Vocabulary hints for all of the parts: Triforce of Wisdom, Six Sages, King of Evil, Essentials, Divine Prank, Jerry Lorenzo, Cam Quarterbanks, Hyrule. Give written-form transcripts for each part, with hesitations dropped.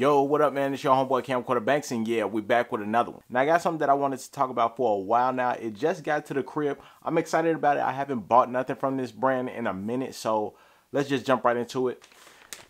Yo, what up, man? It's your homeboy Cam Quarterbanks, and yeah, we're back with another one. Now, I got something that I wanted to talk about for a while now. It just got to the crib. I'm excited about it. I haven't bought nothing from this brand in a minute, so let's just jump right into it.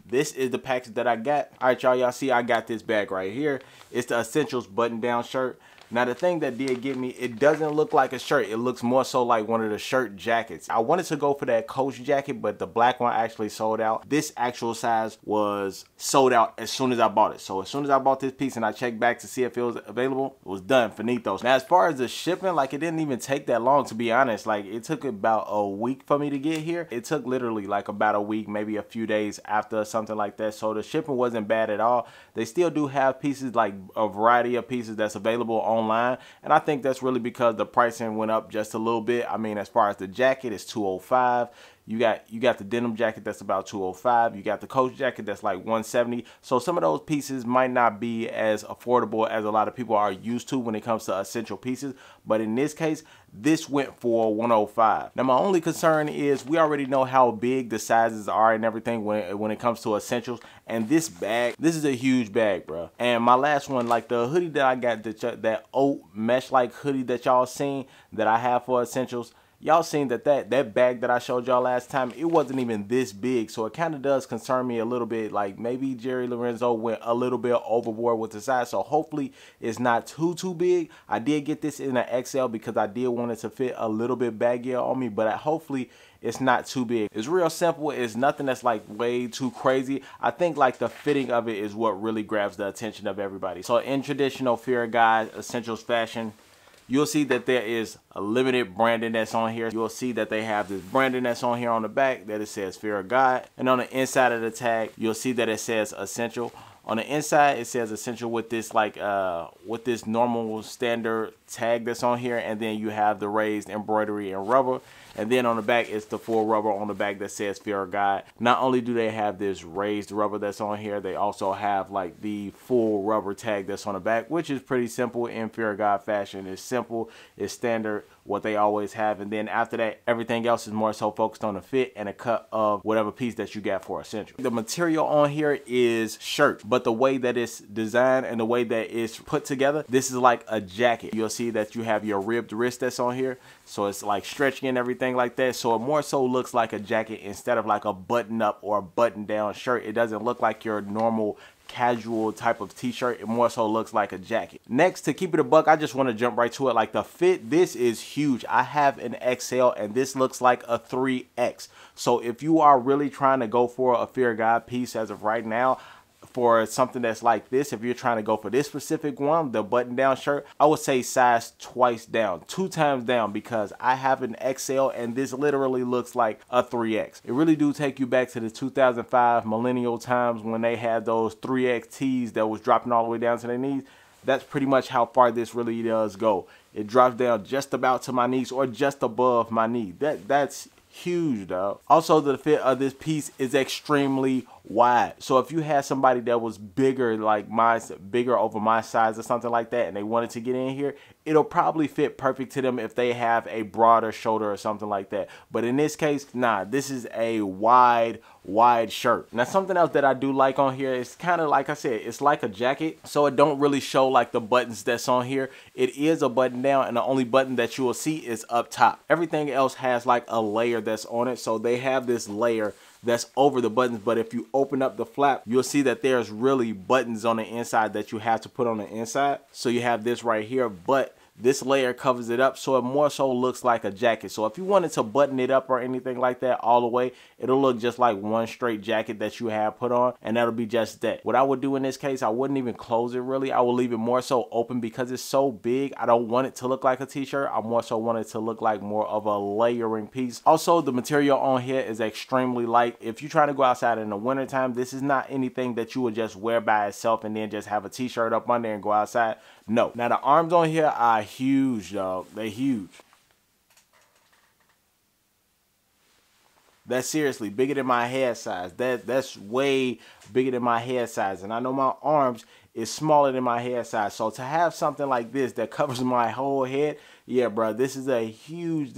This is the package that I got. All right, y'all, see I got this bag right here. It's the Essentials button-down shirt. Now, the thing that did get me, it doesn't look like a shirt. It looks more so like one of the shirt jackets. I wanted to go for that Coach jacket, but the black one actually sold out. This actual size was sold out as soon as I bought it. So as soon as I bought this piece and I checked back to see if it was available, it was done, finito. Now, as far as the shipping, like, it didn't even take that long, to be honest. Like, it took about a week for me to get here. It took literally like about a week, maybe a few days after, something like that. So the shipping wasn't bad at all. They still do have pieces, like a variety of pieces that's available on online, and I think that's really because the pricing went up just a little bit. I mean, as far as the jacket, it's $205. You got the denim jacket that's about $205. You got the Coach jacket that's like $170. So some of those pieces might not be as affordable as a lot of people are used to when it comes to essential pieces. But in this case, this went for $105. Now, my only concern is we already know how big the sizes are and everything when it comes to essentials. And this bag, this is a huge bag, bro. And my last one, like the hoodie that I got, that oat mesh-like hoodie that y'all seen that I have for essentials. Y'all seen that bag that I showed y'all last time, it wasn't even this big. So it kind of does concern me a little bit. Like, maybe Jerry Lorenzo went a little bit overboard with the size. So hopefully it's not too big. I did get this in an XL because I did want it to fit a little bit baggier on me. But hopefully it's not too big. It's real simple. It's nothing that's like way too crazy. I think like the fitting of it is what really grabs the attention of everybody. So in traditional Fear Guys Essentials fashion, you'll see that there is a limited branding that's on here. You'll see that they have this branding that's on here on the back that it says Fear of God. And on the inside of the tag, you'll see that it says Essential. On the inside, it says Essential with this like with this normal standard tag that's on here. And then you have the raised embroidery and rubber. And then on the back, it's the full rubber on the back that says Fear of God. Not only do they have this raised rubber that's on here, they also have like the full rubber tag that's on the back, which is pretty simple in Fear of God fashion. It's simple, it's standard, what they always have. And then after that, everything else is more so focused on the fit and a cut of whatever piece that you got for essential. The material on here is shirt, but the way that it's designed and the way that it's put together, this is like a jacket. You'll see that you have your ribbed wrist that's on here. So it's like stretching and everything like that. So it more so looks like a jacket instead of like a button up or a button down shirt. It doesn't look like your normal casual type of t-shirt. It more so looks like a jacket. Next, to keep it a buck, I just want to jump right to it. Like the fit, this is huge. I have an XL and this looks like a 3X. So if you are really trying to go for a Fear of God piece as of right now, for something that's like this, if you're trying to go for this specific one, the button down shirt, I would say size twice down, 2 times down, because I have an XL and this literally looks like a 3X. It really do take you back to the 2005 millennial times when they had those 3X tees that was dropping all the way down to their knees. That's pretty much how far this really does go. It drops down just about to my knees or just above my knee. That's huge, dog. Also, the fit of this piece is extremely wide. So if you had somebody that was bigger, like mine, bigger over my size or something like that, and they wanted to get in here, it'll probably fit perfect to them if they have a broader shoulder or something like that. But in this case, nah, this is a wide shirt. Now, something else that I do like on here, it's kind of like I said, it's like a jacket. So it don't really show like the buttons that's on here. It is a button down and the only button that you will see is up top. Everything else has like a layer that's on it. So they have this layer that's over the buttons, but if you open up the flap, you'll see that there's really buttons on the inside that you have to put on the inside. So you have this right here, but this layer covers it up, so it more so looks like a jacket. So if you wanted to button it up or anything like that all the way, it'll look just like one straight jacket that you have put on, and that'll be just that. What I would do in this case, I wouldn't even close it really. I will leave it more so open because it's so big. I don't want it to look like a t-shirt. I more so want it to look like more of a layering piece. Also, the material on here is extremely light. If you're trying to go outside in the wintertime, this is not anything that you would just wear by itself and then just have a t-shirt up under and go outside. No. Now, the arms on here are huge, dog. They're huge. That's seriously bigger than my head size. That's way bigger than my head size. And I know my arms is smaller than my head size. So to have something like this that covers my whole head, yeah, bro, this is a huge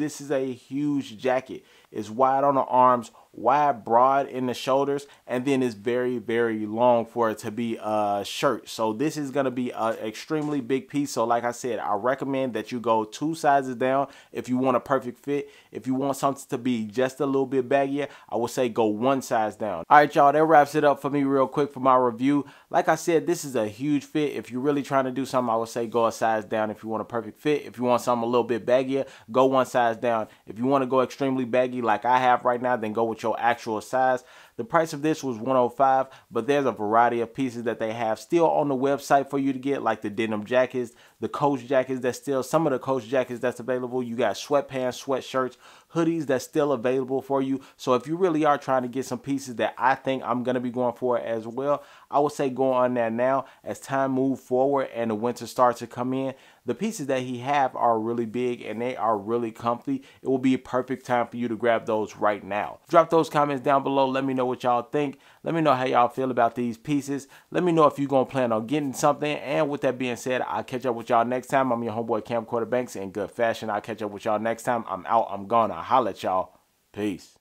jacket. It's wide on the arms, wide, broad in the shoulders, and then it's very, very long for it to be a shirt. So this is going to be an extremely big piece. So like I said, I recommend that you go 2 sizes down if you want a perfect fit. If you want something to be just a little bit baggier, I would say go 1 size down. All right, y'all, that wraps it up for me real quick for my review. Like I said, this is a huge fit. If you're really trying to do something, I would say go a size down if you want a perfect fit. If you want something a little bit baggier, go 1 size down. If you want to go extremely baggy like I have right now, then go with your actual size. The price of this was $105, but there's a variety of pieces that they have still on the website for you to get, like the denim jackets, the coach jackets. That's still some of the coach jackets that's available. You got sweatpants, sweatshirts, hoodies that's still available for you. So if you really are trying to get some pieces that I think I'm going to be going for as well, I would say go on there now as time moves forward and the winter starts to come in. The pieces that he have are really big and they are really comfy. It will be a perfect time for you to grab those right now. Drop those comments down below. Let me know what y'all think. Let me know how y'all feel about these pieces. Let me know if you're going to plan on getting something. And with that being said, I'll catch up with y'all next time. I'm your homeboy Cam Quarterbanks in good fashion. I'll catch up with y'all next time. I'm out. I'm gone. I'll holler at y'all. Peace.